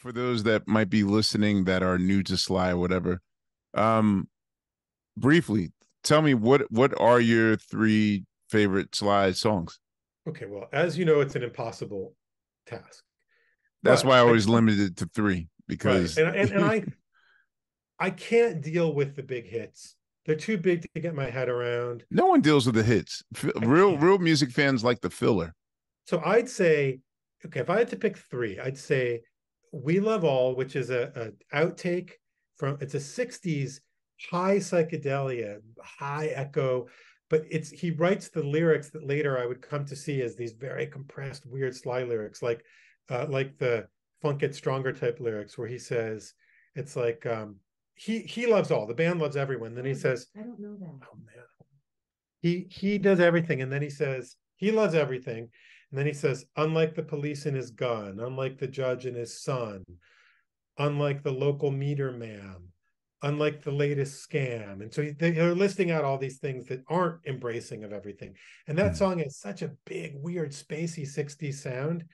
for those that might be listening that are new to Sly or whatever, briefly tell me what are your three favorite Sly songs? Okay, well, as you know, it's an impossible task. That's why I always limited it to three, because right. and I can't deal with the big hits. They're too big to get my head around. No one deals with the hits. Real music fans like the filler. So I'd say, okay, if I had to pick three, I'd say We Love All, which is a outtake from, it's a 60s high psychedelia, high echo, but it's, he writes the lyrics that later I would come to see as these very compressed, weird Sly lyrics, like the Funk It Stronger type lyrics, where he says, it's like, he loves all, the band loves everyone. Then he says, I don't know that. Oh man. He does everything. And then he says, he loves everything. And then he says, unlike the police and his gun, unlike the judge and his son, unlike the local meter man, unlike the latest scam. And so they're listing out all these things that aren't embracing of everything. And that song has such a big, weird, spacey 60s sound,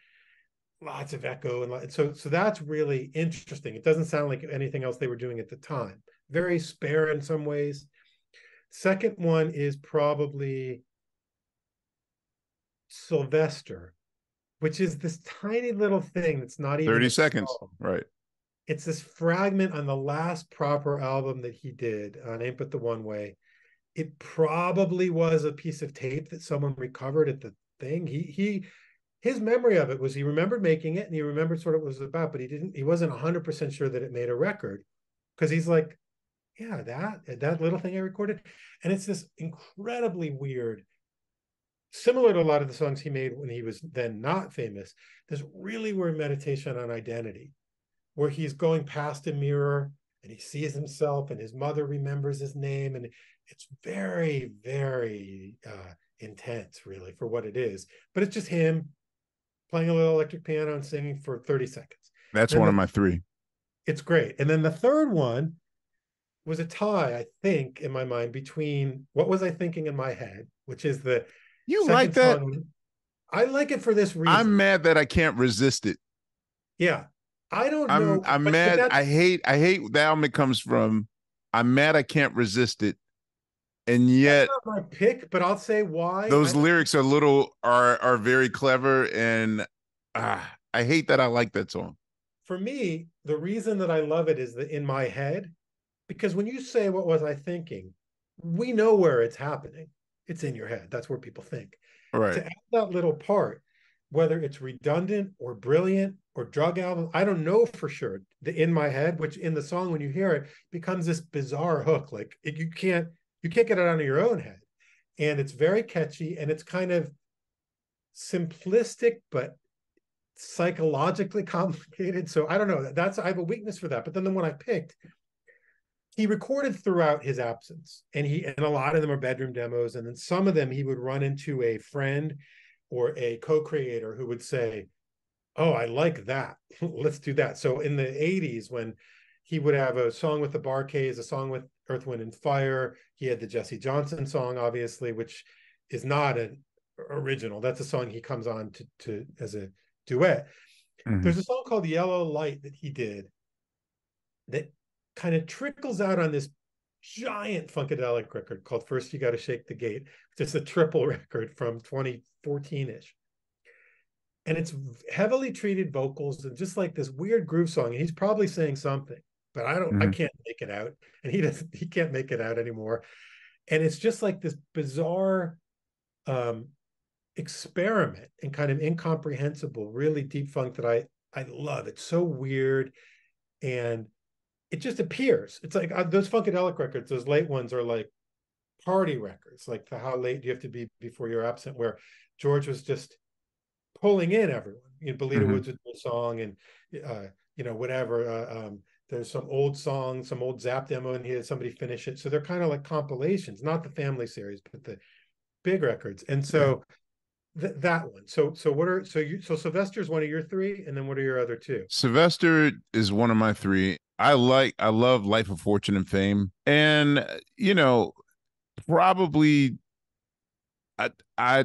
lots of echo. And so that's really interesting. It doesn't sound like anything else they were doing at the time. Very spare in some ways. Second one is probably Sylvester, which is this tiny little thing that's not even 30 seconds song. Right, it's this fragment on the last proper album that he did on Aput the One Way. It probably was a piece of tape that someone recovered at the thing. His memory of it was he remembered making it and he remembered sort of what it was about, but he wasn't 100% sure that it made a record, because he's like, yeah, that little thing I recorded. And it's this incredibly weird, similar to a lot of the songs he made when he was then not famous, there's really weird meditation on identity, where he's going past a mirror and he sees himself and his mother remembers his name. And it's very, very intense, really, for what it is. But it's just him playing a little electric piano and singing for 30 seconds. That's one of my three. It's great. And then the third one was a tie, I think, in my mind between What Was I Thinking in My Head, which is the... You second like that? Song. I like it for this reason. I'm mad that I can't resist it. Yeah. I don't know. I'm mad. I hate the album it comes from. I'm mad I can't resist it. And yet that's not my pick, but I'll say why. Those lyrics are very clever, and I hate that I like that song. For me, the reason that I love it is that in my head, because when you say What Was I Thinking, we know where it's happening. It's in your head. That's where people think. Right. To add that little part, whether it's redundant or brilliant or drug album, I don't know for sure. The In My Head, which in the song, when you hear it, becomes this bizarre hook. Like you can't get it out of your own head. And it's very catchy, and it's kind of simplistic, but psychologically complicated. So I don't know. I have a weakness for that. But then the one I picked, he recorded throughout his absence, and a lot of them are bedroom demos, and then some of them he would run into a friend or a co-creator who would say, oh, I like that, let's do that. So in the 80s, when he would have a song with the Bar Kays, a song with Earth, Wind and Fire, he had the Jesse Johnson song, obviously, which is not an original. That's a song he comes on to as a duet. There's a song called Yellow Light that he did that kind of trickles out on this giant Funkadelic record called First You Gotta Shake the Gate. It's a triple record from 2014-ish. And it's heavily treated vocals and just like this weird groove song. And he's probably saying something, but I can't make it out. And he can't make it out anymore. And it's just like this bizarre experiment and kind of incomprehensible, really deep funk that I love. It's so weird. And it just appears. It's like those Funkadelic records, those late ones are like party records, like the How Late Do You Have to Be Before You're Absent, where George was just pulling in everyone. You know, Belita Woods would do a song, and you know, whatever. There's some old song, some old Zap demo, and he had somebody finish it. So they're kind of like compilations, not the family series, but the big records. And so that one. So what are so Sylvester's one of your three, and then what are your other two? Sylvester is one of my three. I love Life of Fortune and Fame. And, you know, probably I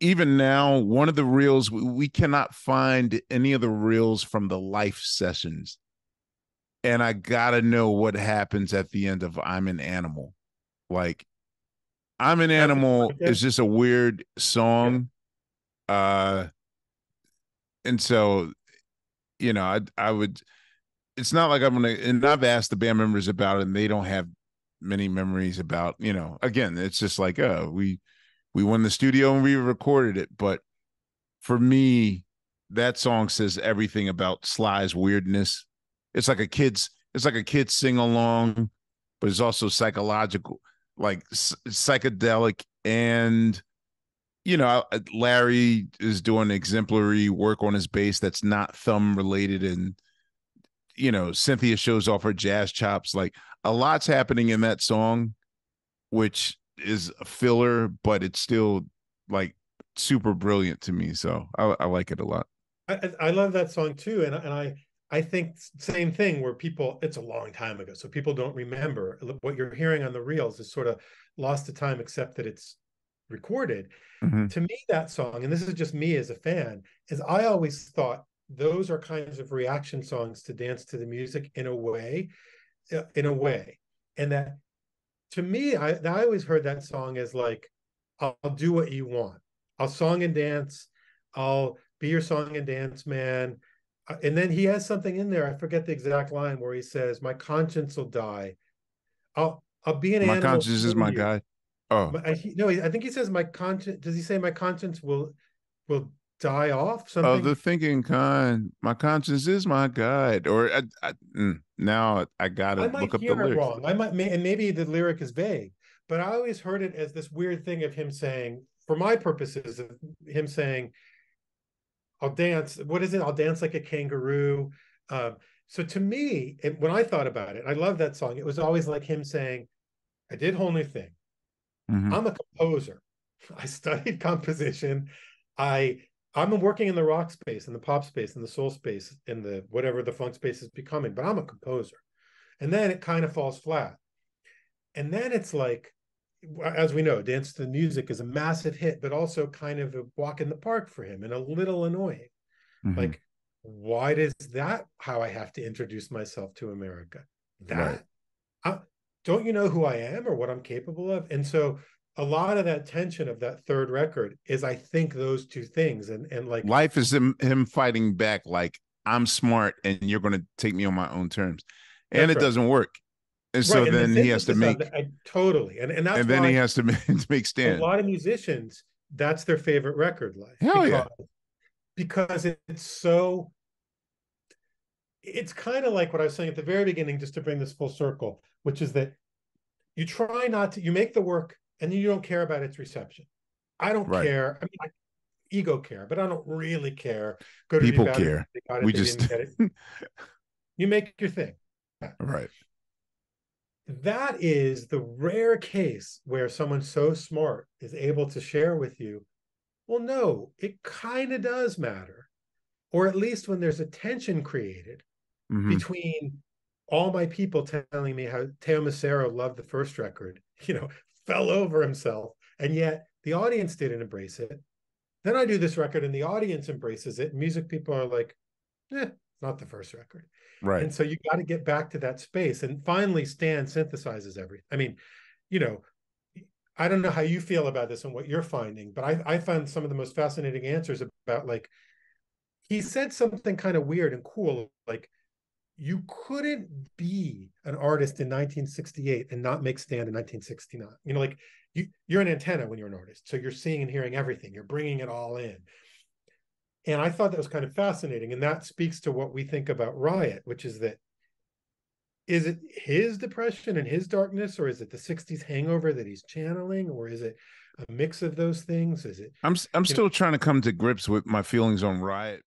even now, one of the reels, we cannot find any of the reels from the life sessions. And I gotta know what happens at the end of I'm an Animal. Like, I'm an Animal is just a weird song. And so, you know, I would, it's not like I'm gonna, and I've asked the band members about it and they don't have many memories about, you know, again, it's just like, oh, we went in the studio and we recorded it. But for me, that song says everything about Sly's weirdness. It's like a kid's, it's like a kid sing along, but it's also psychological, like psychedelic. And, you know, Larry is doing exemplary work on his bass that's not thumb related. And, you know, Cynthia shows off her jazz chops. Like, a lot's happening in that song, which is a filler, but it's still like super brilliant to me. So I like it a lot. I love that song too. And I think same thing where people, it's a long time ago, so people don't remember. What you're hearing on the reels is sort of lost to time, except that it's recorded. Mm-hmm. To me, that song, and this is just me as a fan, is I always thought those are kinds of reaction songs to Dance to the Music in a way. And that, to me, I always heard that song as like, I'll do what you want. I'll song and dance. I'll be your song and dance man. And then he has something in there. I forget the exact line where he says, "My conscience will die. I'll be an animal. My conscience is my guy." Oh, no, I think he says my conscience. Does he say my conscience will die off? Something. Oh, the thinking kind. My conscience is my guide. Or now I gotta look up the lyrics. Wrong. I might, and maybe the lyric is vague. But I always heard it as this weird thing of him saying, for my purposes, of him saying, I'll dance. What is it? I'll dance like a kangaroo. So to me, when I thought about it, I love that song. It was always like him saying, I did whole new thing. Mm-hmm. I'm a composer. I studied composition. I'm working in the rock space, in the pop space, in the soul space, in the whatever the funk space is becoming, but I'm a composer. And then it kind of falls flat. And then it's like, as we know, Dance to the Music is a massive hit, but also kind of a walk in the park for him and a little annoying. Mm-hmm. Like, why is that how I have to introduce myself to America? That, right. Don't you know who I am or what I'm capable of? And so a lot of that tension of that third record is, I think, those two things. And like, life is him fighting back, like, I'm smart and you're going to take me on my own terms. And it doesn't work. And so then he has to make totally, and then he has to make Stan. A lot of musicians, that's their favorite record, Life. Hell yeah, because it's so. It's kind of like what I was saying at the very beginning, just to bring this full circle, which is that you try not to, you make the work, and then you don't care about its reception. I don't care. I mean, ego care, but I don't really care. People care. We just didn't get it. You make your thing, right? That is the rare case where someone so smart is able to share with you, well, no, it kind of does matter. Or at least when there's a tension created between all my people telling me how Teo Macero loved the first record, you know, fell over himself, and yet the audience didn't embrace it. Then I do this record and the audience embraces it. Music people are like, eh, not the first record. Right. And so you got to get back to that space. And finally, Stan synthesizes everything. I mean, you know, I don't know how you feel about this and what you're finding, but I found some of the most fascinating answers about, like, he said something kind of weird and cool. Like, you couldn't be an artist in 1968 and not make Stan in 1969. You know, like, you're an antenna when you're an artist. So you're seeing and hearing everything. You're bringing it all in. And I thought that was kind of fascinating. And that speaks to what we think about Riot, which is that, is it his depression and his darkness, or is it the 60s hangover that he's channeling, or is it a mix of those things? Is it? I'm still trying to come to grips with my feelings on Riot